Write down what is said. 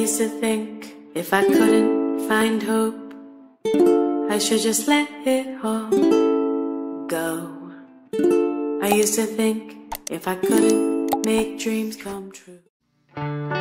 used to think if I couldn't find hope, I should just let it all go. I used to think if I couldn't make dreams come true.